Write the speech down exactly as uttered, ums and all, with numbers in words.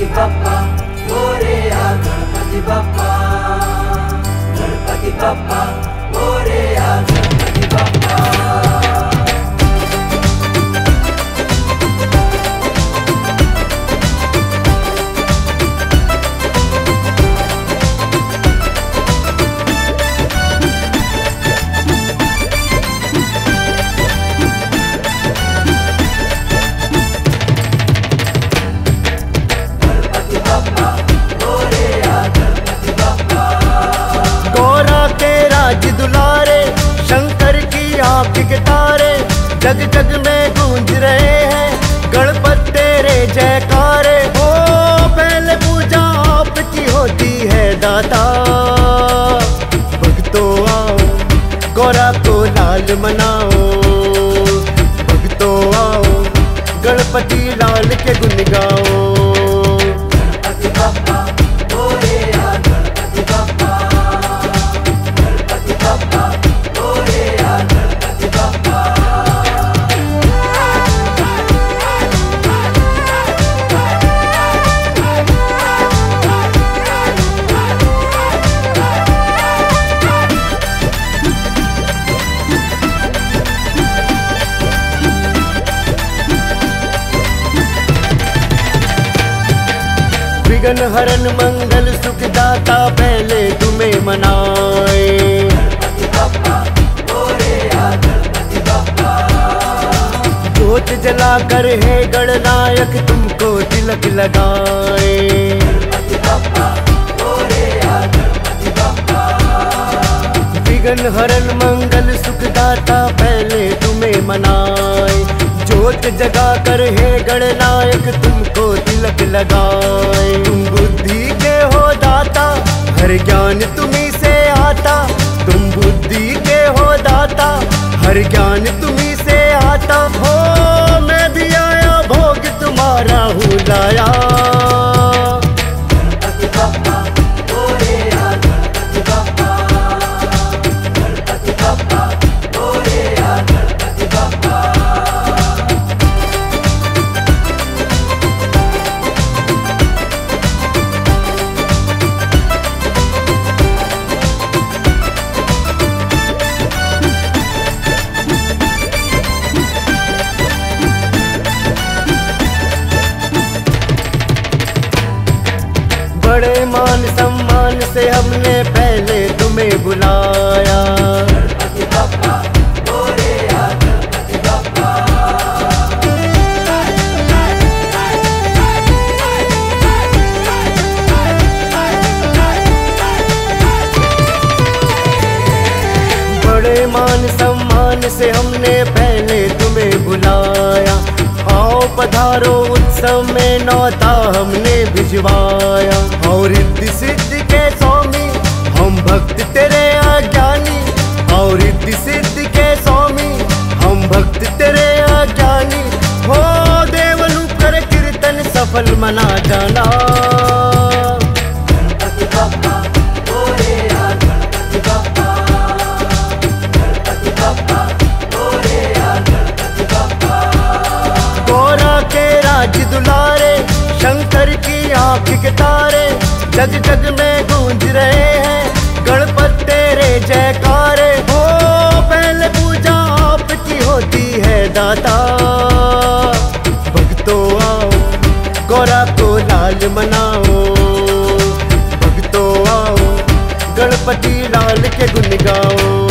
गणपति बप्पा मोरया, गणपति बप्पा, गणपति बप्पा मोरया, गणपति बप्पा। जग जग में गूंज रहे हैं गणपत तेरे जयकारे। हो पहले पूजा आपकी होती है दाता, भक्तों आओ गौरा को लाल मनाओ। भक्तों आओ गणपति लाल के गुन गाओ। गणपति बप्पा मोरया, गणपति बप्पा, गणपति बप्पा मोरया, गणपति बप्पा। विघ्न हरण मंगल सुखदाता पहले तुम्हें मनाए। गणपति बप्पा मोरया, गणपति बप्पा। जोत जला कर है गणनायक तुमको तिलक लगाए। गणपति बप्पा मोरया, गणपति बप्पा। विघ्न हरण मंगल सुखदाता पहले तुम्हें मनाए। जोत जगा कर है गणनायक तुमको तिलक लगाए। तुम बुद्धि के हो दाता, हर ज्ञान तुम्हीं से आता। तुम बुद्धि के हो दाता, हर ज्ञान तुम्हीं से आता। हो मैं भी आया भोग तुम्हारा हूँ लाया। गणपति बप्पा मोरया, गणपति बप्पा, गणपति बप्पा मोरया, गणपति बप्पा। बड़े मान सम्मान से हमने पहले तुम्हें बुलाया। गणपति बप्पा मोरया, गणपति बप्पा। बड़े मान सम्मान से हमने पहले तुम्हें बुलाया। आओ पधारो उत्सव में नौता हमने भिजवाया। और रिद्धि सिद्धि के स्वामी हम भक्त तेरे अज्ञानी। और रिद्धि सिद्धि के स्वामी हम भक्त तेरे अज्ञानी। हो देवलू कर कीर्तन सफल मना जाना। गणपति बप्पा मोरया, गणपति बप्पा, गणपति बप्पा मोरया, गणपति बप्पा। गौरा के राज दुलारे, शंकर की आँख के तारे। जग जग में गूंज रहे हैं गणपत तेरे जयकारे। हो पहले पूजा आपकी होती है दाता, भक्तों आओ गौरा को लाल मनाओ। भक्तों आओ गणपति लाल के गुन गाओ।